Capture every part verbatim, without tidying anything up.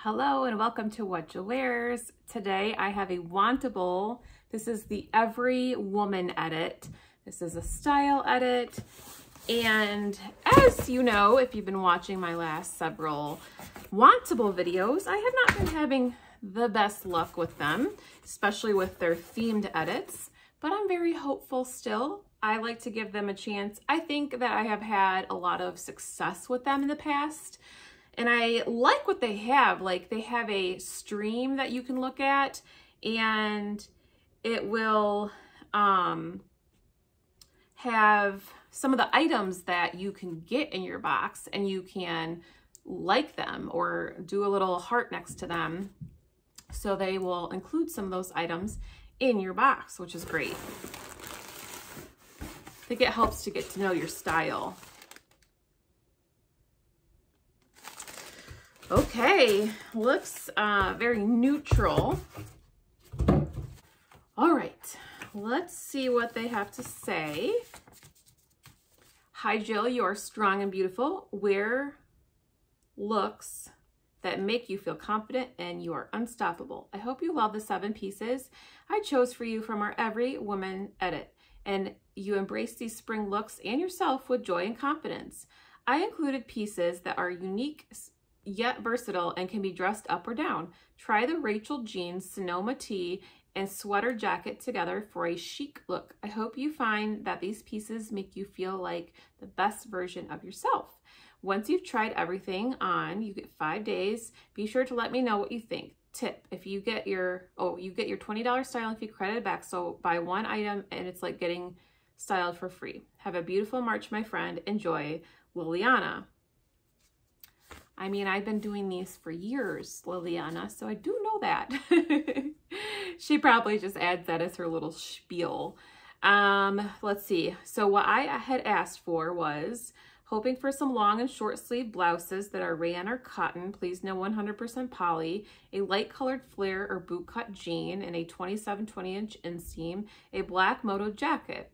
Hello and welcome to What You Wears. Today I have a wantable. This is the Every Woman edit. This is a style edit. And as you know, if you've been watching my last several wantable videos, I have not been having the best luck with them, especially with their themed edits, but I'm very hopeful still. I like to give them a chance. I think that I have had a lot of success with them in the past. And I like what they have. Like, they have a stream that you can look at, and it will um, have some of the items that you can get in your box, and you can like them or do a little heart next to them. So they will include some of those items in your box, which is great. I think it helps to get to know your style. Okay, looks uh, very neutral. All right, let's see what they have to say. Hi Jill, you are strong and beautiful. Wear looks that make you feel confident and you are unstoppable. I hope you love the seven pieces I chose for you from our Every Woman edit, and you embrace these spring looks and yourself with joy and confidence. I included pieces that are unique yet versatile and can be dressed up or down. Try the Rachael jeans, Sonoma tee, and sweater jacket together for a chic look. I hope you find that these pieces make you feel like the best version of yourself. Once you've tried everything on, you get five days. Be sure to let me know what you think. Tip, if you get your, oh, you get your twenty dollar style if you credit back, so buy one item and it's like getting styled for free. Have a beautiful March, my friend. Enjoy, Liliana. I mean, I've been doing these for years, Liliana, so I do know that. She probably just adds that as her little spiel. Um, let's see. So what I had asked for was hoping for some long and short sleeve blouses that are rayon or cotton, please no one hundred percent poly, a light colored flare or boot cut jean, and a twenty-seven twenty inch inseam, a black moto jacket.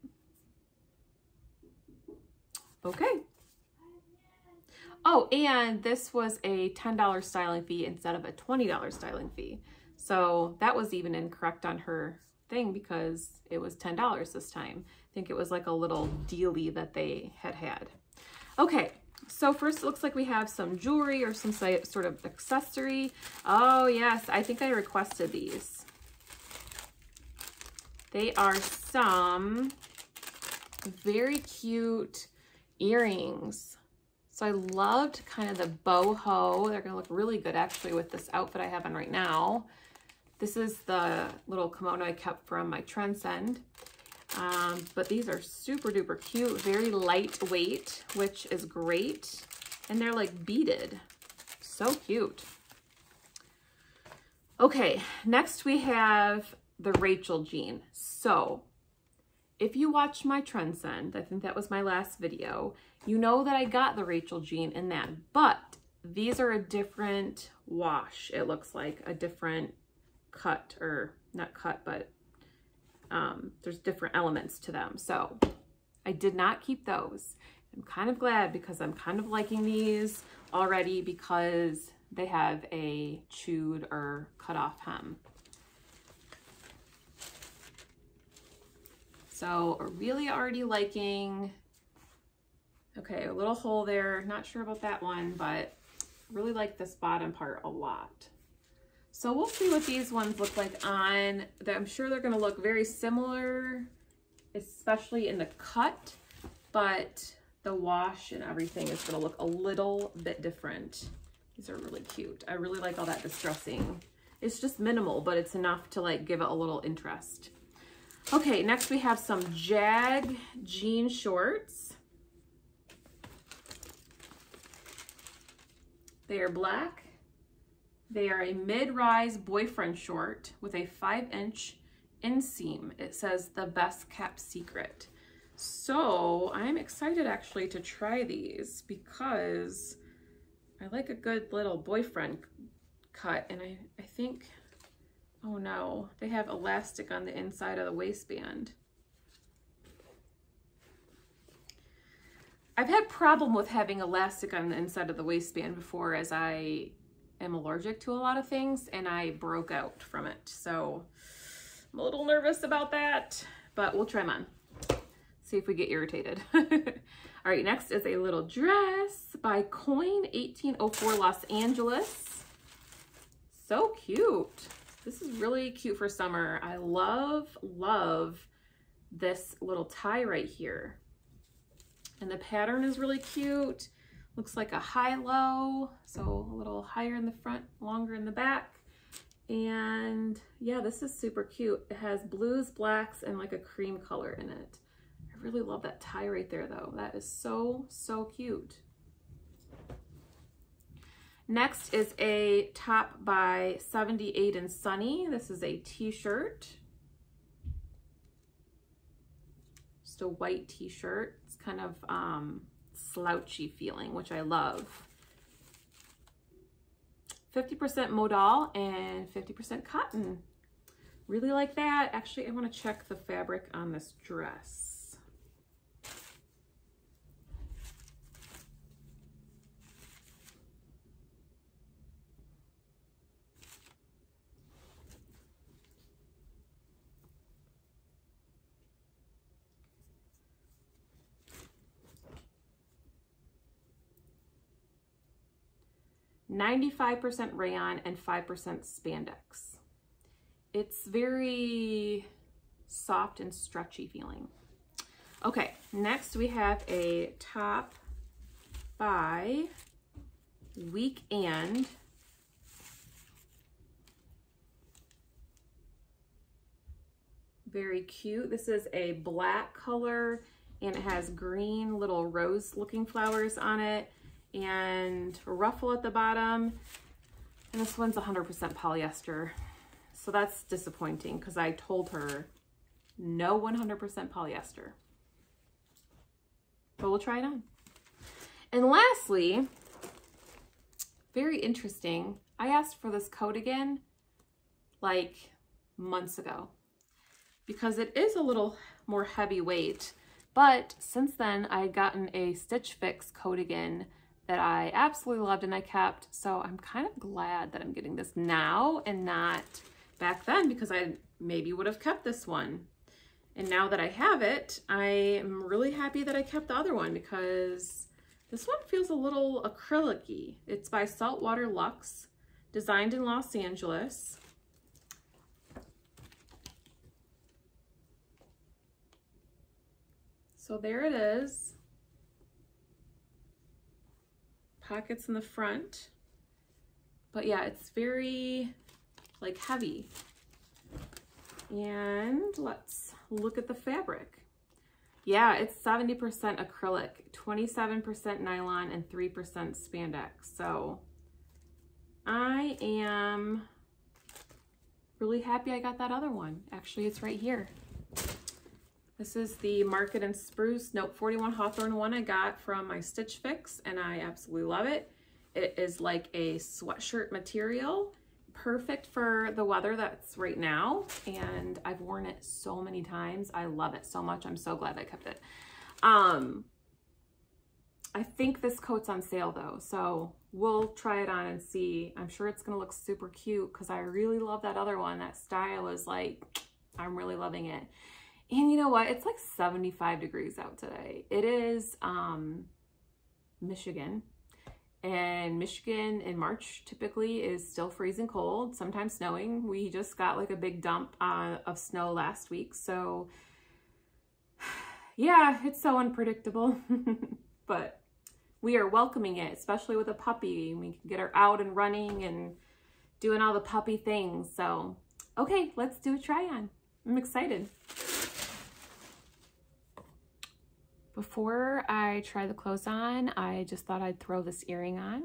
Okay. Oh, and this was a ten dollar styling fee instead of a twenty dollar styling fee. So that was even incorrect on her thing because it was ten dollars this time. I think it was like a little dealie that they had had. Okay, so first it looks like we have some jewelry or some sort of accessory. Oh yes, I think I requested these. They are some very cute earrings. So I loved kind of the boho. They're gonna look really good actually with this outfit I have on right now. This is the little kimono I kept from my Trendsend. Um, but these are super duper cute, very lightweight, which is great. And they're like beaded, so cute. Okay, next we have the Rachael jean. So if you watched my Trendsend, I think that was my last video, you know that I got the Rachael jean in that, but these are a different wash. It looks like a different cut, or not cut, but um, there's different elements to them. So I did not keep those. I'm kind of glad because I'm kind of liking these already because they have a chewed or cut off hem. So really already liking. Okay, a little hole there. Not sure about that one, but really like this bottom part a lot. So we'll see what these ones look like on. I'm sure they're going to look very similar, especially in the cut, but the wash and everything is going to look a little bit different. These are really cute. I really like all that distressing. It's just minimal, but it's enough to like give it a little interest. Okay, next we have some Jag jean shorts. They are black. They are a mid-rise boyfriend short with a five inch inseam. It says the best kept secret. So I'm excited actually to try these because I like a good little boyfriend cut, and I, I think, oh no, they have elastic on the inside of the waistband. I've had a problem with having elastic on the inside of the waistband before, as I am allergic to a lot of things, and I broke out from it. So I'm a little nervous about that, but we'll try them on. See if we get irritated. All right, next is a little dress by Coin eighteen oh four Los Angeles. So cute. This is really cute for summer. I love, love this little tie right here. And the pattern is really cute. Looks like a high-low, so a little higher in the front, longer in the back. And yeah, this is super cute. It has blues, blacks, and like a cream color in it. I really love that tie right there though. That is so, so cute. Next is a top by seventy-eight and Sunny. This is a t-shirt. Just a white t-shirt. It's kind of um, slouchy feeling, which I love. fifty percent modal and fifty percent cotton. Really like that. Actually, I want to check the fabric on this dress. ninety-five percent rayon and five percent spandex. It's very soft and stretchy feeling. Okay, next we have a top by Weekend. Very cute. This is a black color and it has green little rose looking flowers on it and a ruffle at the bottom. And this one's one hundred percent polyester. So that's disappointing because I told her no one hundred percent polyester. But we'll try it on. And lastly, very interesting, I asked for this coat again like months ago because it is a little more heavyweight. But since then, I had gotten a Stitch Fix coat again that I absolutely loved and I kept. So I'm kind of glad that I'm getting this now and not back then because I maybe would have kept this one. And now that I have it, I am really happy that I kept the other one because this one feels a little acrylic-y. It's by Saltwater Luxe, designed in Los Angeles. So there it is. Pockets in the front, but yeah, it's very like heavy. And let's look at the fabric. Yeah, it's seventy percent acrylic, twenty-seven percent nylon, and three percent spandex. So I am really happy I got that other one. Actually, it's right here. This is the Market and Spruce Note forty-one Hawthorne one I got from my Stitch Fix, and I absolutely love it. It is like a sweatshirt material, perfect for the weather that's right now, and I've worn it so many times. I love it so much. I'm so glad I kept it. Um, I think this coat's on sale though, so we'll try it on and see. I'm sure it's going to look super cute because I really love that other one. That style is like, I'm really loving it. And you know what? It's like seventy-five degrees out today. It is um, Michigan. And Michigan in March typically is still freezing cold, sometimes snowing. We just got like a big dump uh, of snow last week. So yeah, it's so unpredictable. But we are welcoming it, especially with a puppy. We can get her out and running and doing all the puppy things. So okay, let's do a try on. I'm excited. Before I try the clothes on, I just thought I'd throw this earring on.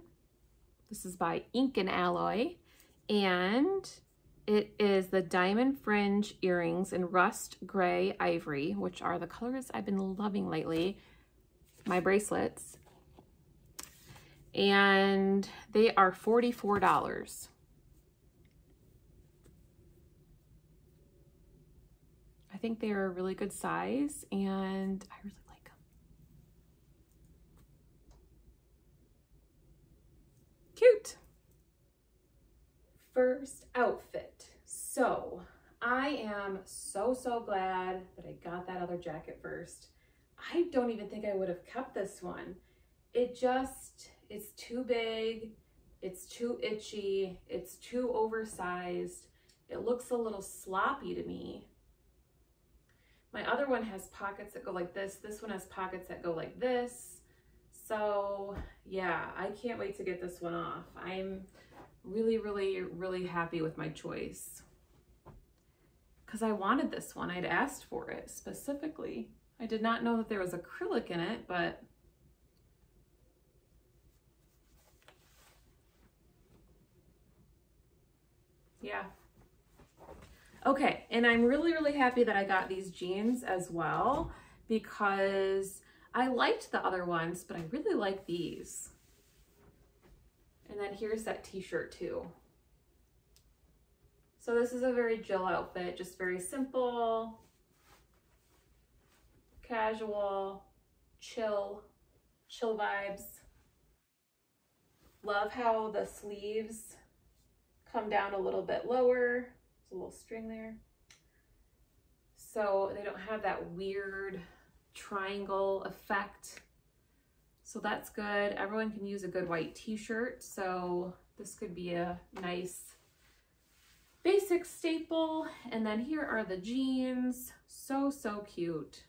This is by Ink and Alloy, and it is the Diamond Fringe Earrings in Rust Gray Ivory, which are the colors I've been loving lately, my bracelets. And they are forty-four dollars. I think they are a really good size, and I really like them. Cute. first outfit. So I am so, so glad that I got that other jacket first. I don't even think I would have kept this one. It just, it's too big, it's too itchy, it's too oversized. It looks a little sloppy to me. My other one has pockets that go like this. This one has pockets that go like this. So yeah, I can't wait to get this one off. I'm really, really, really happy with my choice because I wanted this one. I'd asked for it specifically. I did not know that there was acrylic in it, but yeah. Okay, and I'm really, really happy that I got these jeans as well because I liked the other ones, but I really like these. And then here's that t-shirt too. So this is a very Jill outfit, just very simple, casual, chill, chill vibes. Love how the sleeves come down a little bit lower. There's a little string there. So they don't have that weird triangle effect. So that's good. Everyone can use a good white t-shirt. So this could be a nice basic staple. And then here are the jeans. So, so cute.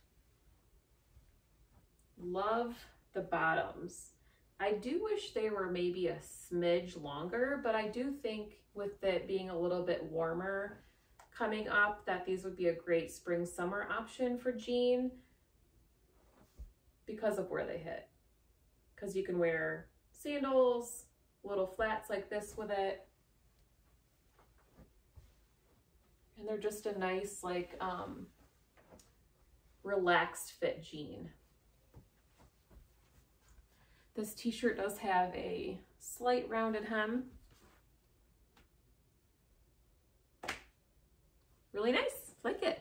Love the bottoms. I do wish they were maybe a smidge longer, but I do think with it being a little bit warmer coming up that these would be a great spring summer option for jean because of where they hit. Because you can wear sandals, little flats like this with it. And they're just a nice, like, um, relaxed fit jean. This t-shirt does have a slight rounded hem. Really nice, like it.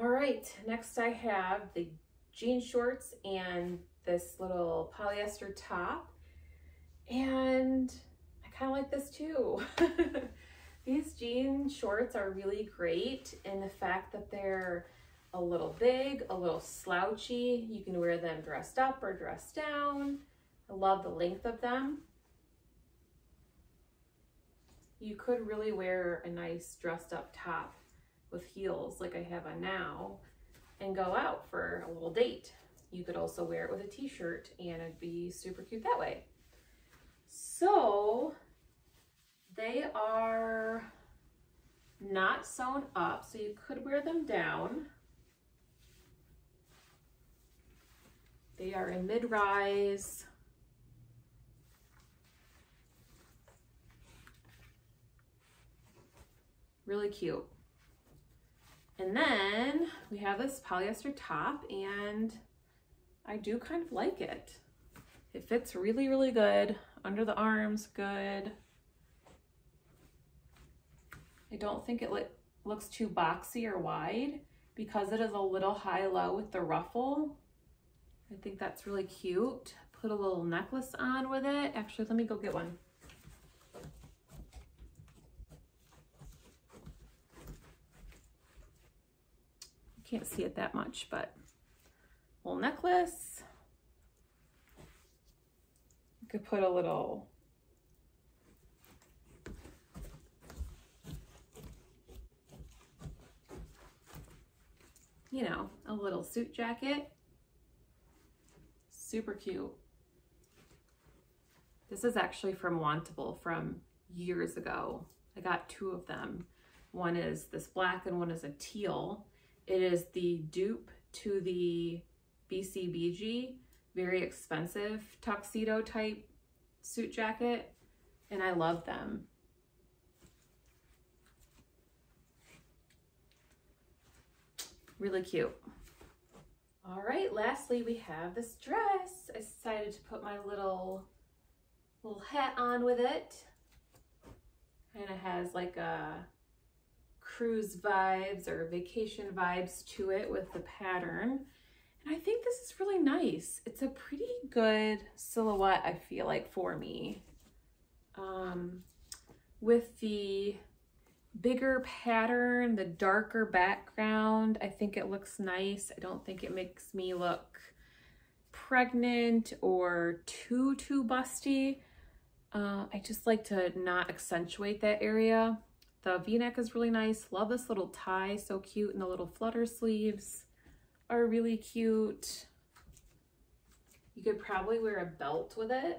All right, next I have the jean shorts and this little polyester top. And I kind of like this too. These jean shorts are really great in the fact that they're a little big, a little slouchy. You can wear them dressed up or dressed down. I love the length of them. You could really wear a nice dressed up top with heels like I have on now and go out for a little date. You could also wear it with a t-shirt and it'd be super cute that way. So they are not sewn up, so you could wear them down. They are in mid-rise. Really cute. And then we have this polyester top, and I do kind of like it. It fits really, really good. Under the arms, good. I don't think it looks too boxy or wide because it is a little high-low with the ruffle. I think that's really cute. Put a little necklace on with it. Actually, let me go get one. You can't see it that much, but little necklace. You could put a little you know, a little suit jacket. Super cute. This is actually from Wantable from years ago. I got two of them. One is this black and one is a teal. It is the dupe to the B C B G, very expensive tuxedo type suit jacket, and I love them. Really cute. All right, lastly, we have this dress. I decided to put my little, little hat on with it. Kind of has like a cruise vibes or vacation vibes to it with the pattern. And I think this is really nice. It's a pretty good silhouette, I feel like, for me. Um, with the bigger pattern, the darker background. I think it looks nice. I don't think it makes me look pregnant or too, too busty. Uh, I just like to not accentuate that area. The V-neck is really nice. Love this little tie, so cute. And the little flutter sleeves are really cute. You could probably wear a belt with it.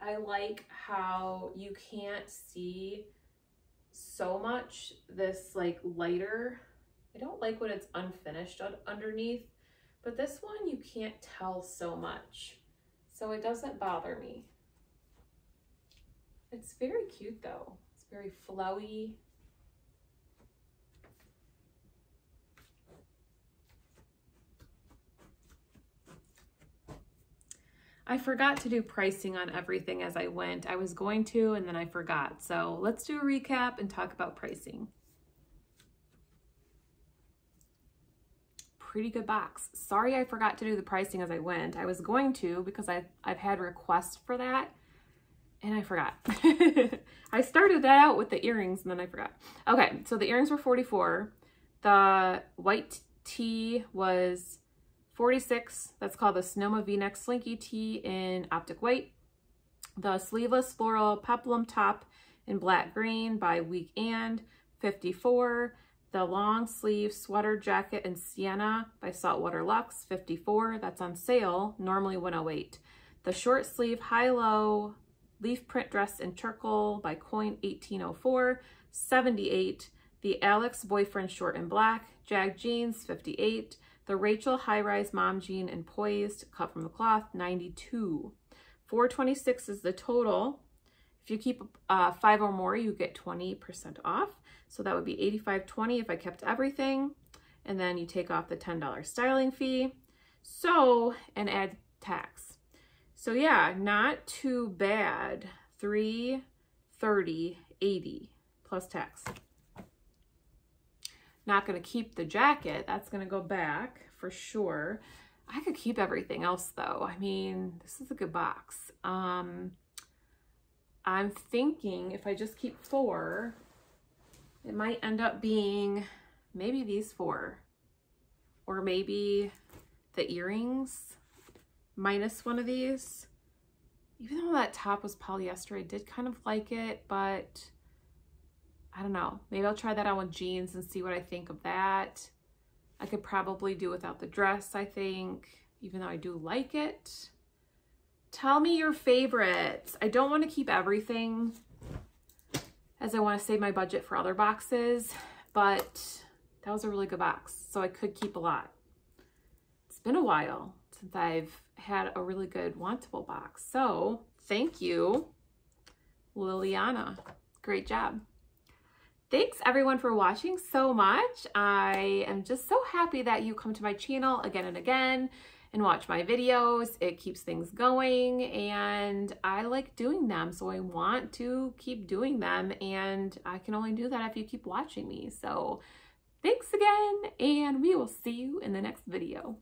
I like how you can't see so much this like lighter. I don't like when it's unfinished underneath, but this one you can't tell so much. So it doesn't bother me. It's very cute though. It's very flowy. I forgot to do pricing on everything as I went. I was going to, and then I forgot. So let's do a recap and talk about pricing. Pretty good box. Sorry I forgot to do the pricing as I went. I was going to because I've, I've had requests for that, and I forgot. I started that out with the earrings, and then I forgot. Okay, so the earrings were forty-four. The white tee was forty-six, that's called the Sonoma V-neck Slinky Tee in Optic White. The Sleeveless Floral Peplum Top in Black Green by Weekend, fifty-four. The Long Sleeve Sweater Jacket in Sienna by Saltwater Luxe, fifty-four. That's on sale, normally one oh eight. The Short Sleeve High-Low Leaf Print Dress in Turkle by Coin eighteen oh four, seventy-eight. The Alex Boyfriend Short in Black, Jag Jeans, fifty-eight. The Rachael High Rise Mom Jean and Poised, cut from the cloth, ninety-two. four twenty-six is the total. If you keep uh, five or more, you get twenty percent off. So that would be eighty-five twenty if I kept everything. And then you take off the ten dollar styling fee. So, and add tax. So yeah, not too bad. three thirty eighty plus tax. Not going to keep the jacket. That's going to go back for sure. I could keep everything else though. I mean, this is a good box. Um, I'm thinking if I just keep four, it might end up being maybe these four or maybe the earrings minus one of these. Even though that top was polyester, I did kind of like it, but I don't know. Maybe I'll try that on with jeans and see what I think of that. I could probably do without the dress, I think, even though I do like it. Tell me your favorites. I don't want to keep everything as I want to save my budget for other boxes, but that was a really good box, so I could keep a lot. It's been a while since I've had a really good wantable box. So thank you, Liliana. Great job. Thanks everyone for watching so much. I am just so happy that you come to my channel again and again and watch my videos. It keeps things going and I like doing them. So I want to keep doing them and I can only do that if you keep watching me. So thanks again and we will see you in the next video.